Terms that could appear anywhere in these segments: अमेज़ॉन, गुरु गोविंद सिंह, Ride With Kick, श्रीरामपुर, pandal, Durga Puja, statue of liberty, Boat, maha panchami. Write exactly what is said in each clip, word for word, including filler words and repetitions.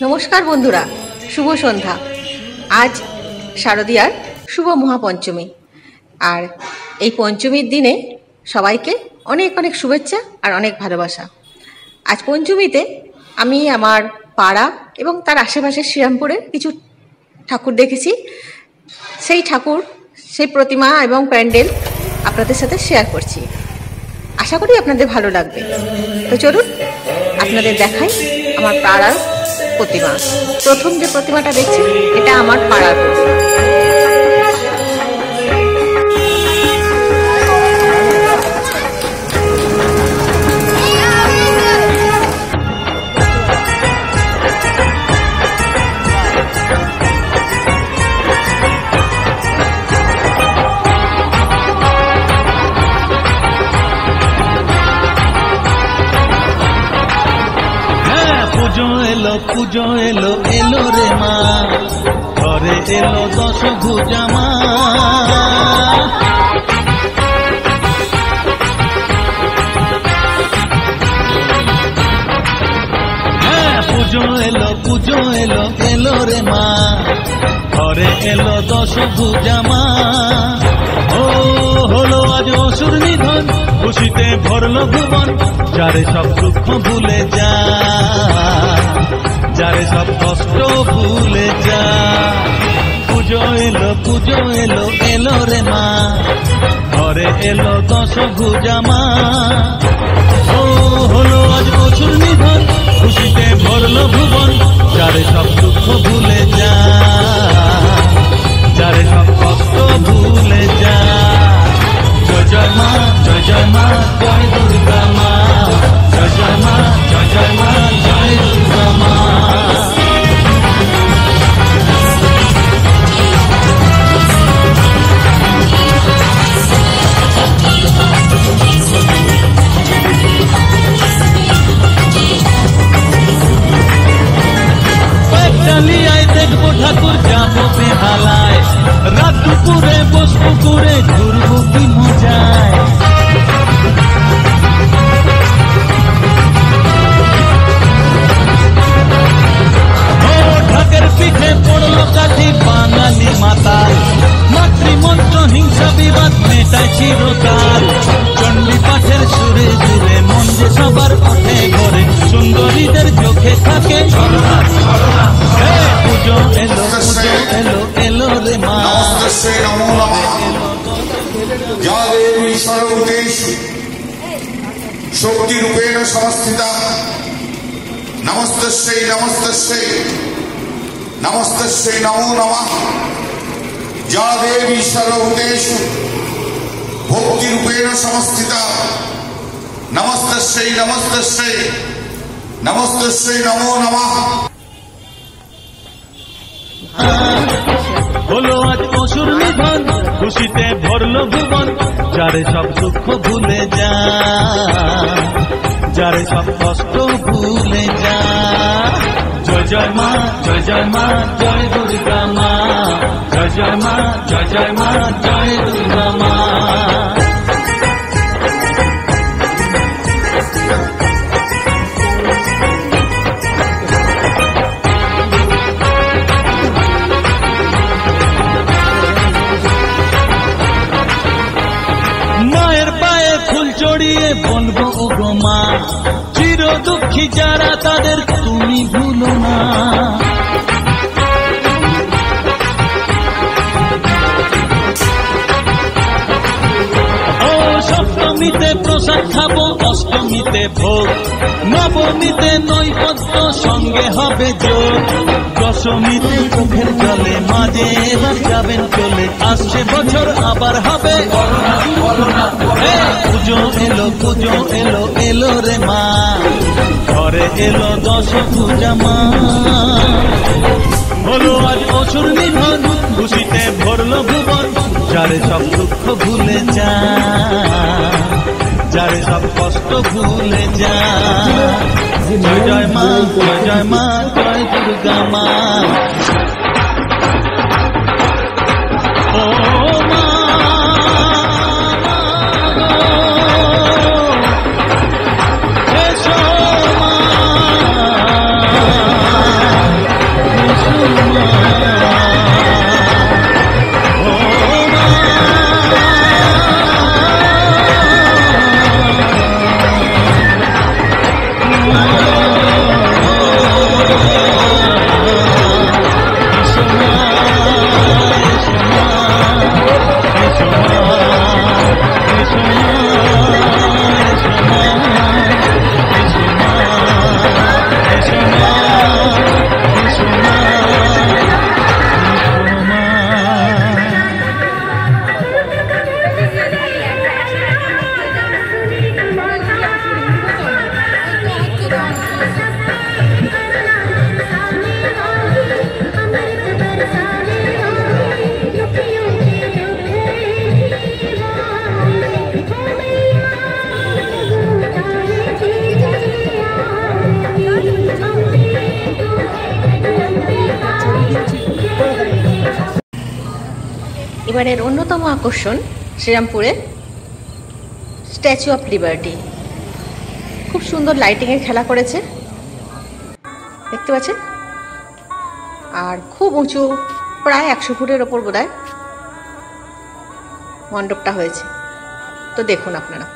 नमस्कार बंधुरा, शुभ सन्ध्या। आज शारदियार शुभ महापंचमी और ये पंचमीर दिने सबाइके अनेक अनेक शुभेच्छा और अनेक भालोबासा। आज पंचमीते आमी आमार पाड़ा एवं तार आशेपाशे श्रीरामपुरे किछु ठाकुर देखेछि। सेई ठाकुर सेई प्रतिमा एवं प्यान्डेल आपनादेर साथे शेयर करछि। आशा करी आपनादेर भालो लागबे। तो चलुन आपनादेर देखाई आमार पाड़ार प्रतिमा। प्रथम जे प्रतिमाटा देखछेन एटा आमार पाड़ार प्रतिमा। पूजो एलो एलो रे मा घरे एलो दश भुजा मा पूजो एलो पूजो एलो एलो रे मा घरे एलो दश भुजा मा। ओ होलो आज असुर निधन खुशीते भरलो भुवन जारे सब दुख भूले जा जारे सब कष्ट भूले जा। पूजो एलो पूजो एलो एलो रे मा घरे एलो दश भुजा मा। ओ होलो आज असुर निधन खुशीते भरलो भुवन जारे सब दुख भूले जा जारे सब कष्ट भूले जा। जय जय मा जय जय मा जय दुर्गा मा जय जय मा जय जय मा जय दुर्गा मा। चलिए देखो ठाकुर जाबो बेहालाय रात दुपुरे बसबो घुरे घुरबो की मजाय। ढाकेर पीठे पड़लो काठी बांगाली माताल मातृमंत्र हिंसा विवाद मेटाय चिरकाल। चंडी पाठेर सुरे सुरे मन जे सबार उठे घरे सुंदरीदेर चोखे थाके झरना झरना। पूजो एलो पूजो एलो एलो रे मा नमस्ते नमो नमः या देवी सर्वभूतेषु शक्ति रूपेण समस्थिता नमस्तस्यै नमस्तस्यै नमस्तस्यै नमो नमः या देवी सर्वभूतेषु भक्ति रूपेण समस्थिता नमस्तस्यै नमस्तस्यै नमस्तस्यै नमो नमः। होलो आज असुर निधन खुशीते भरलो भुवन जारे सब दुख भूले जा जारे सब कष्ट भूले जा। जय जय मा जय जय मा जय दुर्गा मा जय जय मा जय जय मा जय दुर्गा मा। বলবো ওগো মা চির দুঃখী যারা তাদের তুমি ভুলো না। ও সপ্তমীতে প্রসাদ খাবো অষ্টমীতে ভোগ নবমীতে নৈবদ্য সঙ্গে হবে যোগ দশমীতে চোখের জলে মাঝে এবার যাবেন চলে আসছে বছর আবার হবে। पूजो एलो पूजो एलो एलो रे मा घरे एलो दश पूजा मा। होलो आज असुर निधन खुशीते भरलो भुवन जारे सब दुख भूले जा जारे सब कष्ट भूले जा। जय जय मा जय जय मा जय दुर्गा मा। এবারের অন্যতম আকর্ষণ শ্রীরামপুরের স্ট্যাচু অফ লিবার্টি। খুব সুন্দর লাইটিংয়ের খেলা করেছে, দেখতে পাচ্ছেন। আর খুব উঁচু, প্রায় একশো ফুটের ওপর বোধহয় মণ্ডপটা হয়েছে, তো দেখুন আপনারা।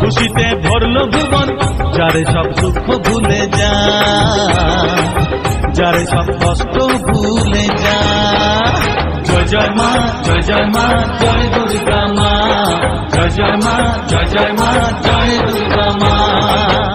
खुशीते भरलो भुवन जारे सब दुख भूले जा, जारे सब कष्ट भूले जा। जय जय माँ, जय जय माँ, जय दुर्गा माँ, जय जय माँ, जय जय माँ, जय दुर्गा माँ।